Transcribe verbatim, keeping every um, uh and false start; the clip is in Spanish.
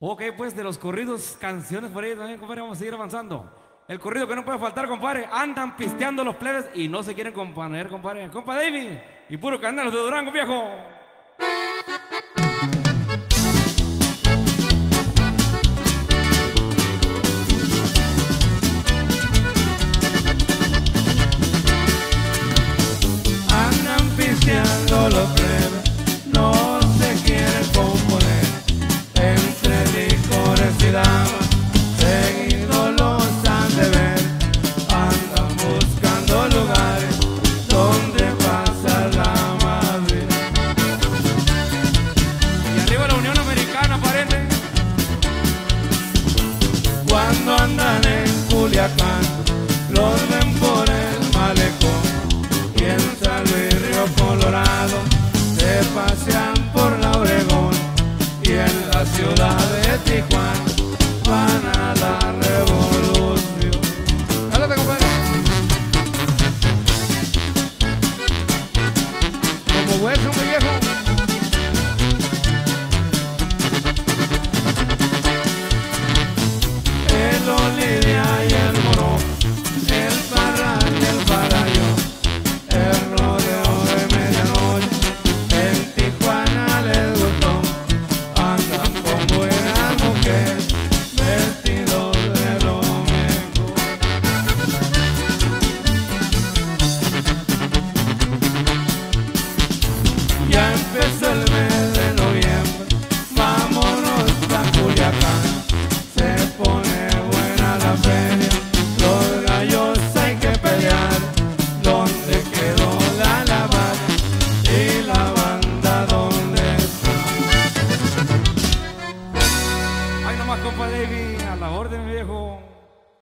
Ok, pues de los corridos, canciones por ahí también, compadre, vamos a seguir avanzando. El corrido que no puede faltar, compadre. Andan pisteando los plebes y no se quieren componer, compadre. Compa David y puro Canelos de Durango, viejo. Andan pisteando los plebes, no se quieren componer. Entre licores y damas, seguido los han de ver. Andan buscando lugares donde pasar la Navidad. Y arriba la Unión Americana parece. Cuando andan en Culiacán, los ven por el malecón. Y en San Luis Río Colorado, se pasean por la Obregón. Y en la ciudad de Tijuana, van a la revolución. ¡Háblate, compadre! Como hueso, mi viejo. El Olivia y el Morón, el Parral y el Parayón, el rodeo de medianoche, en Tijuana les gustó. Andan con buenas mujeres, vestidos de lo mejor. Ya empezó el mes de noviembre, vámonos a Culiacán. Se pone buena la feria, los gallos hay que pelear. ¿Dónde quedó la alabanza y la banda dónde está? Ay, nomás, compa David, a la orden, viejo.